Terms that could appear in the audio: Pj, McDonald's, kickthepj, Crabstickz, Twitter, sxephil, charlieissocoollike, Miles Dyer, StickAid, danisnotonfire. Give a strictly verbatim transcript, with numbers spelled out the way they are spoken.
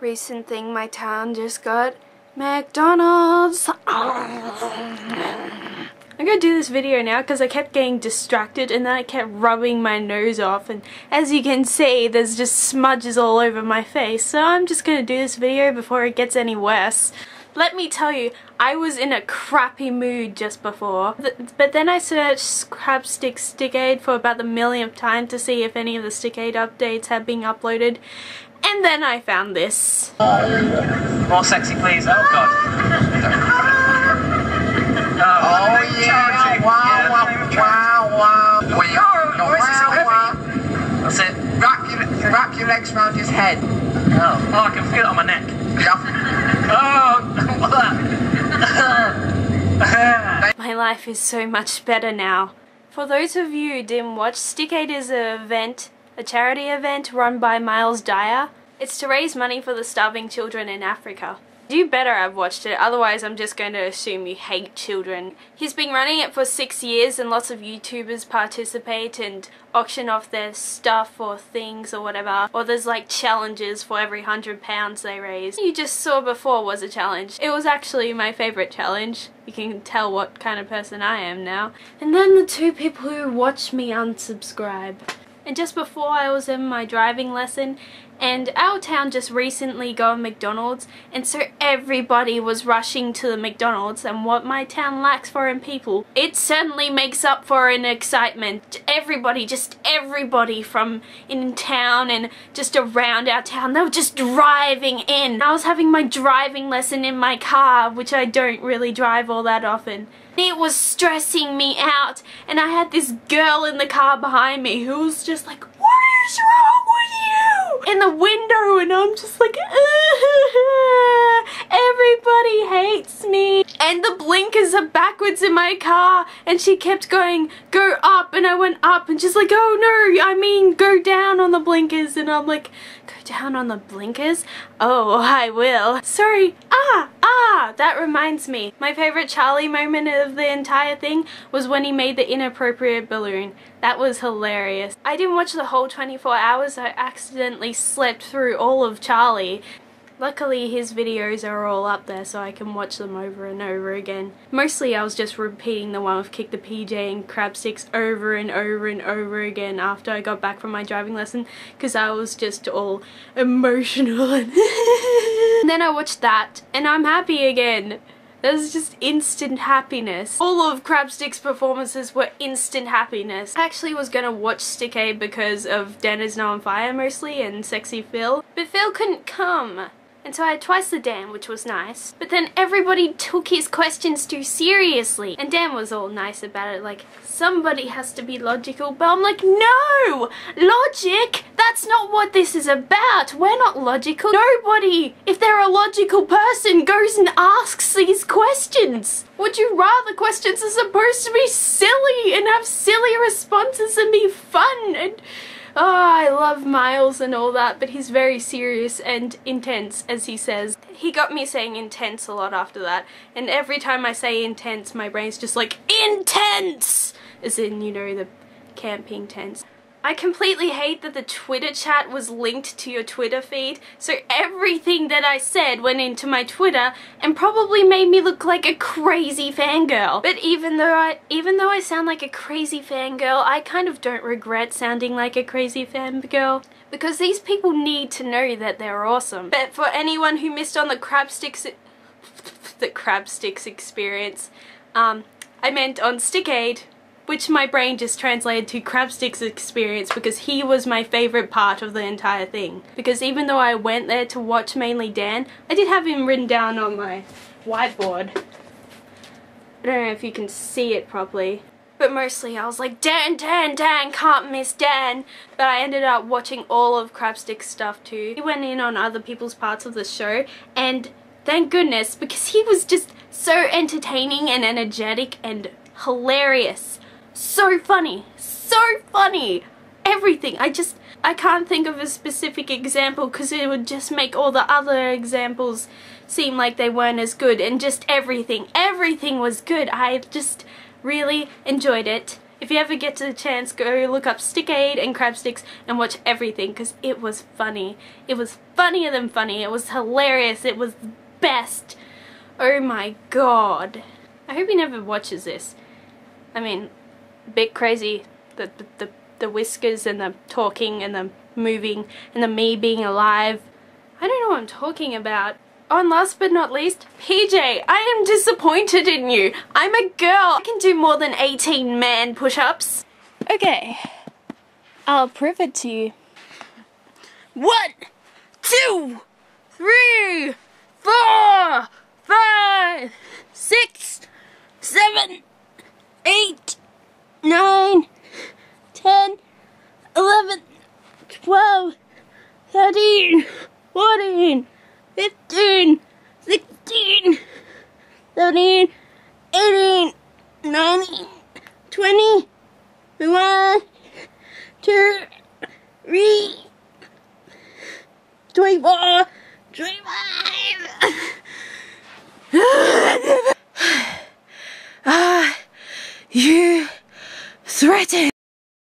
recent thing my town just got, McDonald's. I'm gonna do this video now because I kept getting distracted and then I kept rubbing my nose off, and as you can see there's just smudges all over my face, so I'm just gonna do this video before it gets any worse. Let me tell you, I was in a crappy mood just before, but then I searched Crabstickz StickAid for about the millionth time to see if any of the StickAid updates had been uploaded, and then I found this. More sexy please, oh god. No. Oh yeah, wow, yeah, wow, wow, wow, wow. We are, no, this is so heavy. That's it. Wrap your, wrap your legs round his head. Oh, oh, I can feel it on my neck. Oh. My life is so much better now. For those of you who didn't watch, StickAid is an event, a charity event run by Miles Dyer. It's to raise money for the starving children in Africa. You better have watched it, otherwise I'm just going to assume you hate children. He's been running it for six years and lots of YouTubers participate and auction off their stuff or things or whatever. Or there's like challenges for every hundred pounds they raise. You just saw before was a challenge. It was actually my favourite challenge. You can tell what kind of person I am now. And then the two people who watch me unsubscribe. And just before I was in my driving lesson, and our town just recently got a McDonald's, and so everybody was rushing to the McDonald's, and what my town lacks for in people, it certainly makes up for in excitement. Everybody, just everybody from in town and just around our town, they were just driving in. I was having my driving lesson in my car, which I don't really drive all that often. It was stressing me out, and I had this girl in the car behind me who was just like, what is wrong with you? In the window, and I'm just like, everybody hates me. And the blinkers are backwards in my car, and she kept going, go up, and I went up, and she's like, oh no, I mean go down on the blinkers, and I'm like, go down on the blinkers? Oh, I will. Sorry, ah, ah, that reminds me. My favourite Charlie moment of the entire thing was when he made the inappropriate balloon. That was hilarious. I didn't watch the whole twenty-four hours, I accidentally slept through all of Charlie. Luckily his videos are all up there so I can watch them over and over again. Mostly I was just repeating the one with kickthepj and Crabstickz over and over and over again after I got back from my driving lesson because I was just all emotional. And then I watched that and I'm happy again. There's just instant happiness. All of Crabstickz performances were instant happiness. I actually was gonna watch StickAid because of danisnotonfire mostly and sxephil, but Phil couldn't come. And so I had twice the Dan, which was nice. But then everybody took his questions too seriously. And Dan was all nice about it, like, somebody has to be logical. But I'm like, no! Logic? That's not what this is about. We're not logical. Nobody, if they're a logical person, goes and asks these questions. Would you rather questions are supposed to be silly and have silly responses and be fun and... Oh, I love Miles and all that, but he's very serious and intense, as he says. He got me saying intense a lot after that, and every time I say intense, my brain's just like, INTENSE! As in, you know, the camping tents. I completely hate that the Twitter chat was linked to your Twitter feed, so everything that I said went into my Twitter and probably made me look like a crazy fangirl. But even though I even though I sound like a crazy fangirl, I kind of don't regret sounding like a crazy fangirl, because these people need to know that they're awesome. But for anyone who missed on the Crabstickz the Crabstickz experience, um, I meant on StickAid, which my brain just translated to Crabstickz experience because he was my favourite part of the entire thing. Because even though I went there to watch mainly Dan, I did have him written down on my whiteboard. I don't know if you can see it properly. But mostly I was like, Dan, Dan, Dan, can't miss Dan. But I ended up watching all of Crabstickz stuff too. He went in on other people's parts of the show, and thank goodness, because he was just so entertaining and energetic and hilarious. So funny, so funny, everything. I just, I can't think of a specific example because it would just make all the other examples seem like they weren't as good, and just everything, everything was good. I just really enjoyed it. If you ever get to the chance, go look up StickAid and Crabstickz and watch everything, because it was funny. It was funnier than funny. It was hilarious. It was the best. Oh my god. I hope he never watches this. I mean, a bit crazy. The, the, the, the whiskers and the talking and the moving and the me being alive. I don't know what I'm talking about. Oh, and last but not least, P J, I am disappointed in you. I'm a girl. I can do more than eighteen man push-ups. Okay, I'll prove it to you. One, two, three, four, five, six, seven, eight, nine, ten, eleven, twelve, thirteen, fourteen. fifteen, sixteen, seventeen, eighteen, nineteen, twenty, twenty-one, twenty-two, twenty-three, twenty-four, twenty-five. Ah, you threatened.